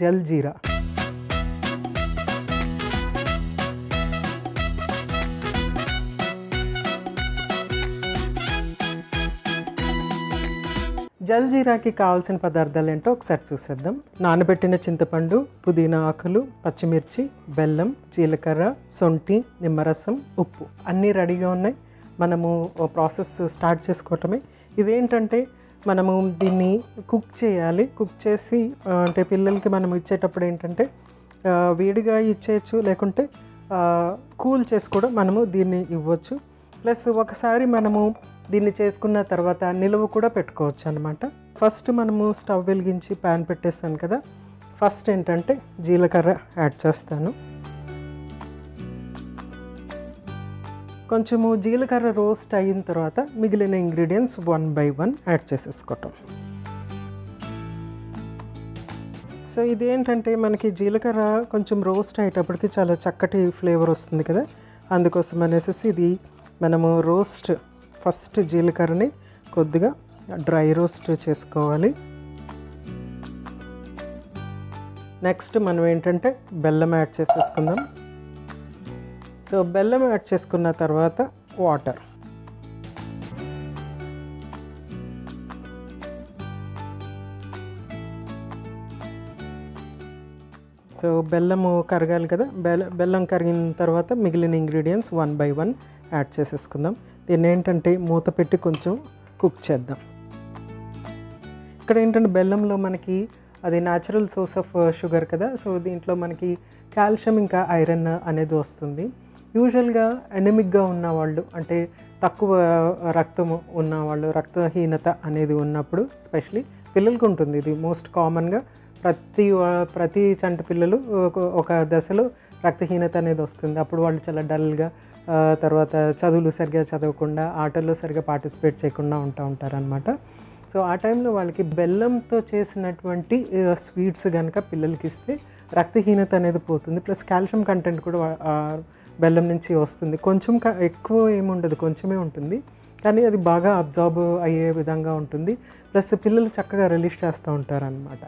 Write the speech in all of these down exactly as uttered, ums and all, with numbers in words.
जल जीरा। जल जीरा की कावाल्सिन पदार्थालेंटो ओकसारि चूसेद्दाम। नानबेट्टिन चिंतपंडु, पुदीना आकुलु, पच्चिमिर्ची, बेल्लम, जीलकर्र, सोंटि, निम्मरसम, उप्पु अन्नी रेडीगा उन्नायि। मनमु प्रासेस स्टार्ट चेसुकोवटमे। इदेंटंटे मनमु दीन्नि कुक चेयाली। कुक चेसि अंटे पिल्ललकि मनमु इच्चेटप्पुडु एंटंटे वेडिगा इच्चेयच्चु, लेकुंटे कूल चेसि कूडा मनमु दीन्नि इव्वच्चु। प्लस ओकसारि मनमु దీన్ని చేసుకున్న తర్వాత నిలువ కూడా పెట్టుకోవచ్చు అన్నమాట। ఫస్ట్ మనము స్టవ్ వెలిగించి పాన్ పెట్టేసాను కదా, ఫస్ట్ ఏంటంటే జీలకర్ర యాడ్ చేస్తాను। కొంచెము జీలకర్ర రోస్ట్ అయిన తర్వాత మిగిలిన ingredients one by one add చేసేసుకోవటం। సో ఇది ఏంటంటే మనకి జీలకర్ర కొంచెం రోస్ట్ అయ్యేటప్పటికి చాలా చక్కటి ఫ్లేవర్ వస్తుంది కదా, అందుకోసం అనేసి ఇది మనము రోస్ట్ फस्ट जीलकर्रनी कोद्दिगा ड्राई रोस्ट चेसुकोवाली। नेक्स्ट मनम एंटंटे बेल्लम याड चेसुकुंदाम। सो बेल्लम याड चेसुकुन्न तर्वात वाटर सो बेल्लम करगाली कदा। बेल्लम करिगिन तर्वात मिगिलिन ingredients one by one add చేసేసుకుందాం। దీని ఏంటంటే మూత పెట్టి కొంచెం కుక్ చేద్దాం। ఇక్కడ ఏంటంటే బెల్లంలో మనకి అది న్యాచురల్ సోర్స్ ఆఫ్ షుగర్ కదా, సో దీంట్లో మనకి కాల్షియం ఇంకా ఐరన్ అనేది వస్తుంది। యూజువల్గా ఎనెమిక్గా ఉన్నవాళ్ళు అంటే తక్కువ రక్తం ఉన్నవాళ్ళు, రక్తహీనత అనేది ఉన్నప్పుడు స్పెషల్లీ పిల్లలకు ఉంటుంది ఇది మోస్ట్ కామన్గా। ప్రతి ప్రతి చంటి పిల్లలు ఒక దశలో రక్తహీనత అనేది వస్తుంది। అప్పుడు వాళ్ళు చాలా డల్గా, తర్వాత చదువులు సరిగా చదవకుండా, ఆటల్లో సరిగా పార్టిసిపేట్ చేయకుండా ఉంటూ ఉంటారనమాట। సో ఆ టైంలో వాళ్ళకి బెల్లంతో చేసినటువంటి స్వీట్స్ కనుక పిల్లలకి ఇస్తే రక్తహీనత అనేది పోతుంది, ప్లస్ కాల్షియం కంటెంట్ కూడా బెల్లం నుంచి వస్తుంది। కొంచెం ఎక్కువ ఏముండదు, కొంచెమే ఉంటుంది, కానీ అది బాగా అబ్జార్బ్ అయ్యే విధంగా ఉంటుంది, ప్లస్ పిల్లలు చక్కగా రిలీజ్ చేస్తూ ఉంటారనమాట।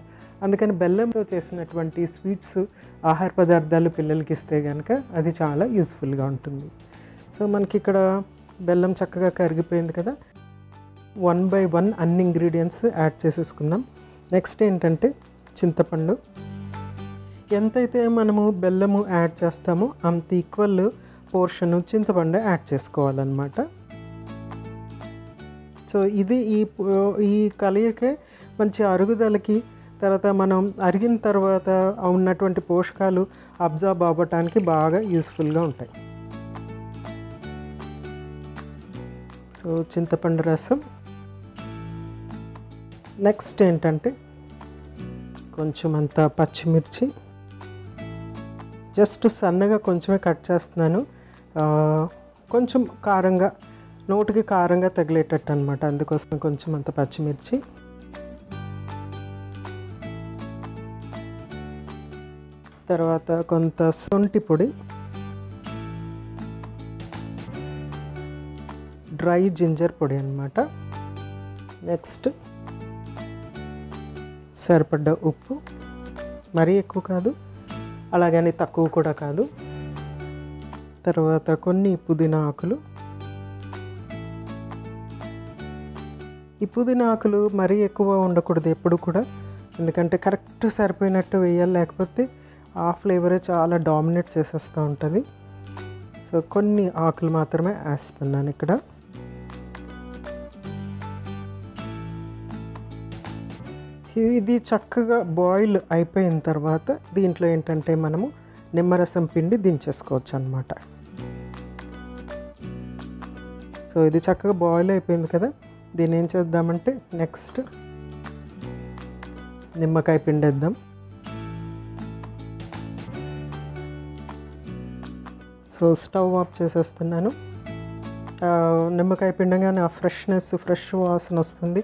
అందుకని బెల్లంతో చేసినటువంటి స్వీట్స్ ఆహార పదార్థాలు పిల్లలకి ఇస్తే కనుక అది చాలా యూస్ఫుల్గా ఉంటుంది। సో మనకి ఇక్కడ బెల్లం చక్కగా కరిగిపోయింది కదా, వన్ బై వన్ అన్ని ఇంగ్రీడియంట్స్ యాడ్ చేసేసుకుందాం। నెక్స్ట్ ఏంటంటే చింతపండు, ఎంతైతే మనము బెల్లము యాడ్ చేస్తామో అంత ఈక్వల్ పోర్షన్ చింతపండు యాడ్ చేసుకోవాలన్నమాట। సో ఇది ఈ ఈ కలయికే మంచి అరుగుదలకి, తర్వాత మనం అరిగిన తర్వాత ఉన్నటువంటి పోషకాలు అబ్జార్బ్ అవ్వడానికి బాగా యూస్ఫుల్గా ఉంటాయి। సో చింతపండు రసం, నెక్స్ట్ ఏంటంటే కొంచెం అంత పచ్చిమిర్చి జస్ట్ సన్నగా కొంచెమే కట్ చేస్తున్నాను, కొంచెం కారంగా నోటికి కారంగా తగిలేటట్టు అనమాట, అందుకోసం కొంచెం అంత పచ్చిమిర్చి। తర్వాత కొంత సొంటి పొడి, డ్రై జింజర్ పొడి అన్నమాట। నెక్స్ట్ సరిపడ్డ ఉప్పు, మరీ ఎక్కువ కాదు అలాగని తక్కువ కూడా కాదు। తర్వాత కొన్ని పుదీనా ఆకులు, ఈ పుదీనా ఆకులు మరీ ఎక్కువ ఉండకూడదు ఎప్పుడు కూడా, ఎందుకంటే కరెక్ట్ సరిపోయినట్టు వేయాలి, లేకపోతే ఆ ఫ్లేవరే చాలా డామినేట్ చేసేస్తూ ఉంటుంది। సో కొన్ని ఆకులు మాత్రమే వేస్తున్నాను ఇక్కడ। ఇది చక్కగా బాయిల్ అయిపోయిన తర్వాత దీంట్లో ఏంటంటే మనము నిమ్మరసం పిండి దించేసుకోవచ్చు అన్నమాట। సో ఇది చక్కగా బాయిల్ అయిపోయింది కదా, దీన్ని ఏం చేద్దామంటే నెక్స్ట్ నిమ్మకాయ పిండి వేద్దాం। సో స్టవ్ ఆఫ్ చేసేస్తున్నాను। నిమ్మకాయ పిండగానే ఆ ఫ్రెష్నెస్, ఫ్రెష్ వాసన వస్తుంది।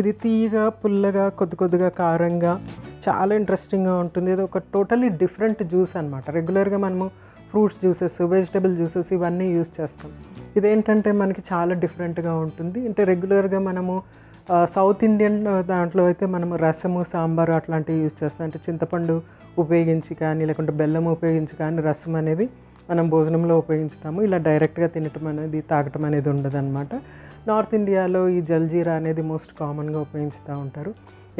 ఇది తీయగా, పుల్లగా, కొద్ది కొద్దిగా కారంగా చాలా ఇంట్రెస్టింగ్గా ఉంటుంది। ఇది ఒక టోటలీ డిఫరెంట్ జ్యూస్ అనమాట। రెగ్యులర్గా మనము ఫ్రూట్స్ జ్యూసెస్, వెజిటబుల్ జ్యూసెస్ ఇవన్నీ యూస్ చేస్తాం, ఇదేంటంటే మనకి చాలా డిఫరెంట్గా ఉంటుంది। అంటే రెగ్యులర్గా మనము साउथ इंडियन दांट्लो अयिते मनम रसम सांबार अट्लांटिवि यूज चेस्तां अंटे चिंतपंडु उपयोगिंचि कानी लेकुंटे बेल्लम उपयोगिंचि कानी रसम अनेदी మనం భోజనంలో ఉపయోగిస్తాము। ఇలా డైరెక్ట్ గా తినటం అనేది తాగటం అనేది ఉండదన్నమాట। నార్త్ ఇండియాలో ఈ జల్జీరా అనేది మోస్ట్ కామన్ గా ఉపయోగిస్తా ఉంటారు।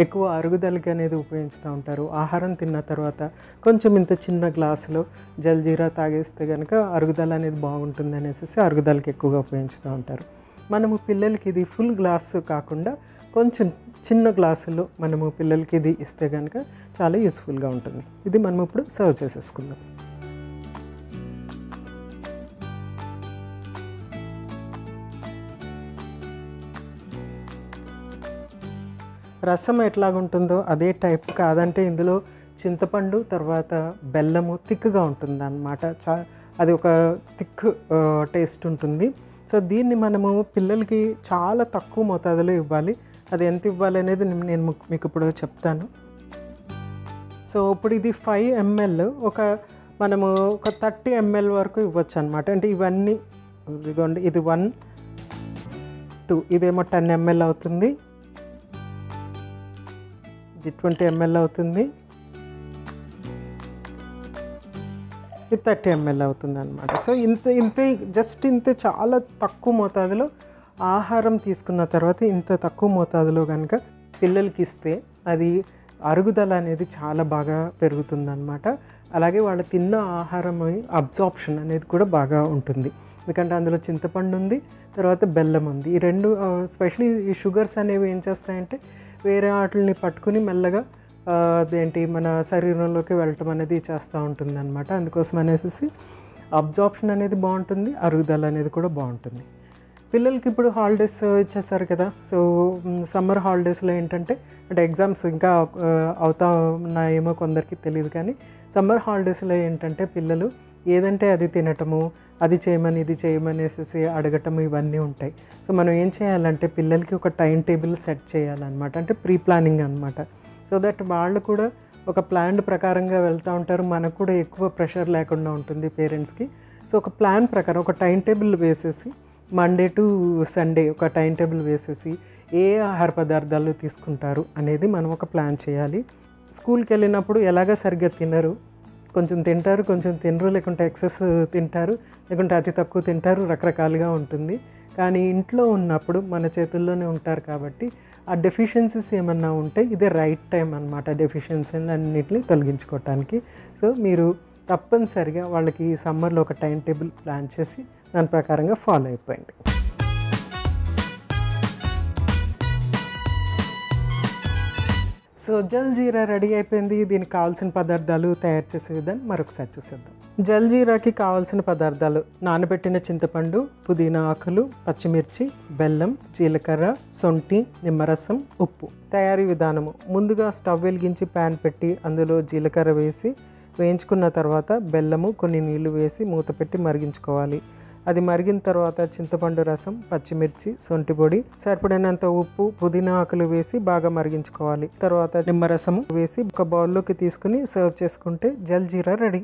ఎక్కువ అరుగుదలకి అనేది ఉపయోగిస్తా ఉంటారు। ఆహారం తిన్న తర్వాత కొంచెం ఇంత చిన్న గ్లాసులో జల్జీరా తాగేస్తే గనుక అరుగుదల అనేది బాగుంటుంది అనేసి అరుగుదలకి ఎక్కువగా ఉపయోగిస్తా ఉంటారు। మనము పిల్లలకి ఇది ఫుల్ గ్లాస్ కాకుండా కొంచెం చిన్న గ్లాసులో మనము పిల్లలకి ఇది ఇస్తే గనుక చాలా యూస్ఫుల్ గా ఉంటుంది। ఇది మనం ఇప్పుడు సర్వ్ చేసేసుకుందాం। రసం ఎట్లాగుంటుందో అదే టైప్ కాదంటే ఇందులో చింతపండు తర్వాత బెల్లము తిక్కుగా ఉంటుందన్నమాట। అది ఒక తిక్ టేస్ట్ ఉంటుంది। సో దీన్ని మనము పిల్లలకి చాలా తక్కువ మోతాదులో ఇవ్వాలి। అది ఎంత ఇవ్వాలి అనేది నేను మీకు ఇప్పుడు చెప్తాను। సో ఇప్పుడు ఇది ఫైవ్ ఎంఎల్ ఒక మనము ఒక థర్టీ ఎంఎల్ వరకు ఇవ్వచ్చు అన్నమాట। అంటే ఇవన్నీ ఇదిగోండి, ఇది వన్ టూ ఇదేమో టెన్ ఎంఎల్ అవుతుంది, ट्वेंटी एमएल అవుతుంది, थर्टी एमएल అవుతుంది అన్నమాట। సో ఇంత ఇంతే జస్ట్ ఇంతే చాలా తక్కువ మోతాదులో ఆహారం తీసుకున్న తర్వాత ఇంత తక్కువ మోతాదులో గనుక పిల్లలకి ఇస్తే అది అరుగుదల అనేది చాలా బాగా పెరుగుతుంది అన్నమాట। అలాగే వాళ్ళు తిన్న ఆహారం అబ్జార్ప్షన్ అనేది కూడా బాగా ఉంటుంది। ఎందుకంటే అందులో చింతపండు ఉంది, తర్వాత బెల్లం ఉంది। ఈ రెండు స్పెషల్లీ ఈ షుగర్స్ అనేవి ఏం చేస్తాయంటే వేరే వాటిని పట్టుకుని మెల్లగా అదేంటి మన శరీరంలోకి వెళ్ళటం అనేది చేస్తూ ఉంటుంది అన్నమాట। అందుకోసం అనేసి అబ్జార్ప్షన్ అనేది బాగుంటుంది, అరుగుదల అనేది కూడా బాగుంటుంది। పిల్లలకి ఇప్పుడు హాలిడేస్ ఇచ్చేసారు కదా, సో సమ్మర్ హాలిడేస్లో ఏంటంటే అంటే ఎగ్జామ్స్ ఇంకా అవుతా ఉన్నాయేమో కొందరికి తెలియదు, కానీ సమ్మర్ హాలిడేస్లో ఏంటంటే పిల్లలు ఏదంటే అది తినటము, అది చేయమని ఇది చేయమనేసి అడగటము ఇవన్నీ ఉంటాయి। సో మనం ఏం చేయాలంటే పిల్లలకి ఒక టైం టేబుల్ సెట్ చేయాలన్నమాట, అంటే ప్రీ ప్లానింగ్ అనమాట। సో దట్ వాళ్ళు కూడా ఒక ప్లాన్ ప్రకారంగా వెళ్తూ ఉంటారు, మనకు కూడా ఎక్కువ ప్రెషర్ లేకుండా ఉంటుంది పేరెంట్స్కి। సో ఒక ప్లాన్ ప్రకారం ఒక టైం టేబుల్ వేసేసి మండే టు సండే ఒక టైం టేబుల్ వేసేసి ఏ ఆహార పదార్థాలు తీసుకుంటారు అనేది మనం ఒక ప్లాన్ చేయాలి। స్కూల్కి వెళ్ళినప్పుడు ఎలాగ సరిగ్గా తినరు, కొంచెం తింటారు కొంచెం తినరు, లేకుంటే ఎక్సెస్ తింటారు, లేకుంటే అతి తక్కువ తింటారు, రకరకాలుగా ఉంటుంది। కానీ ఇంట్లో ఉన్నప్పుడు మన చేతుల్లోనే ఉంటారు కాబట్టి ఆ డెఫిషియన్సీస్ ఏమన్నా ఉంటే ఇదే రైట్ టైం అనమాట డెఫిషియన్సీలు అన్నింటినీ తొలగించుకోవటానికి। సో మీరు తప్పనిసరిగా వాళ్ళకి ఈ సమ్మర్లో ఒక టైం టేబుల్ ప్లాన్ చేసి దాని ప్రకారంగా ఫాలో అయిపోయింది। సో జల్జీరా రెడీ అయిపోయింది। దీనికి కావాల్సిన పదార్థాలు తయారు చేసే విధానం మరొకసారి చూసేద్దాం। జల్జీరాకి కావాల్సిన పదార్థాలు నానబెట్టిన చింతపండు, పుదీనా ఆకులు, పచ్చిమిర్చి, బెల్లం, జీలకర్ర, సొంటి, నిమ్మరసం, ఉప్పు। తయారీ విధానము ముందుగా స్టవ్ వెలిగించి ప్యాన్ పెట్టి అందులో జీలకర్ర వేసి వేయించుకున్న తర్వాత బెల్లము కొన్ని నీళ్లు వేసి మూత పెట్టి మరిగించుకోవాలి। అది మరిగిన తర్వాత చింతపండు రసం, పచ్చిమిర్చి, సొంటి పొడి, సరిపడినంత ఉప్పు, పుదీనా ఆకులు వేసి బాగా మరిగించుకోవాలి। తర్వాత నిమ్మరసం వేసి ఒక బౌల్లోకి తీసుకుని సర్వ్ చేసుకుంటే జల్జీరా రెడీ।